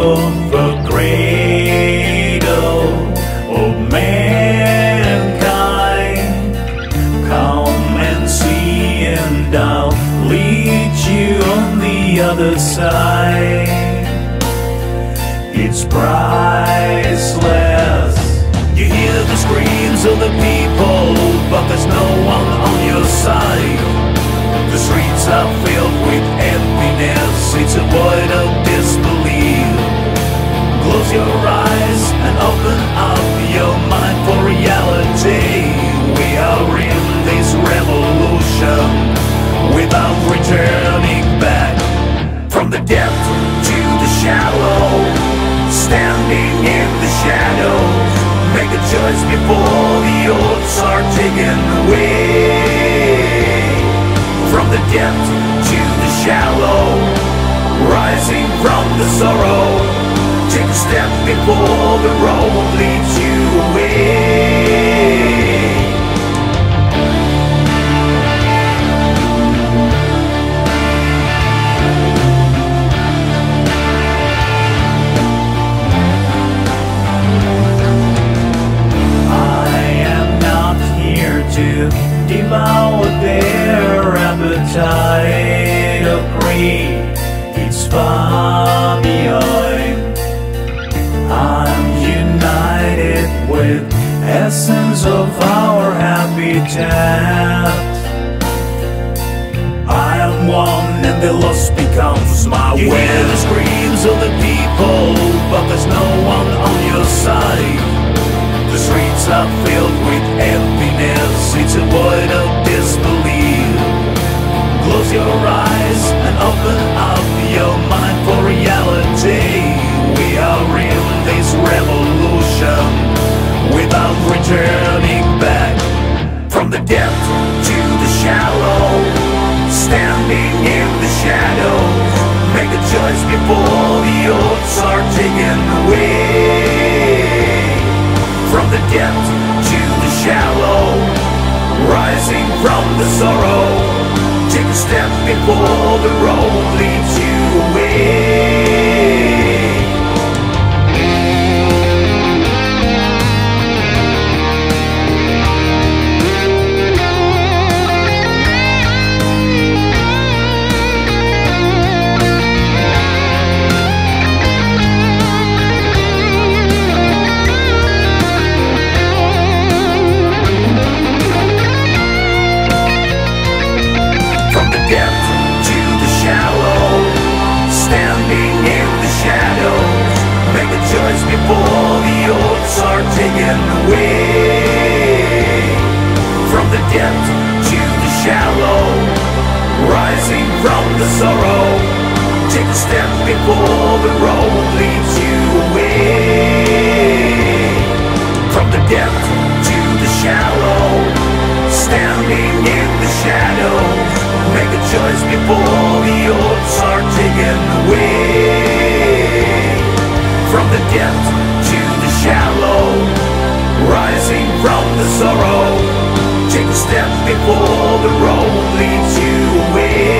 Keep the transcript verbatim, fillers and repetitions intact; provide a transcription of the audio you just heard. of the cradle of mankind. Come and see, and I'll lead you on the other side. It's priceless. You hear the screams of the people, but there's no one on your side. The streets are filled with emptiness, it's a void of disbelief. Close your eyes and open up your mind for reality. We are in this revolution without returning back. From the depth to the shallow, standing in the shadows, make a choice before the odds are taken away. From the depth to the shallow, rising from the sorrow, take a step before the road leads you away. I am not here to devour their appetite of greed, it's far beyond. I'm united with essence of our habitat. I am one and the lost becomes my way. You hear the screams of the people, but there's no one on your side. The streets are filled with emptiness, it's a void of disbelief. Close your eyes and open up your mind for reality. We are in this revolution without returning back. From the depth to the shallow, standing in the shadow, make a choice before the odds are taken away. From the depth to the shallow, rising from the sorrow, take a step before the road leads you away. Before the odds are taken away. From the depth to the shallow, rising from the sorrow, take a step before the road leads you away. From the depth to the shallow, standing in the shadow, make a choice before the odds are taken away. From the depth to the shallow, rising from the sorrow, take a step before the road leads you away.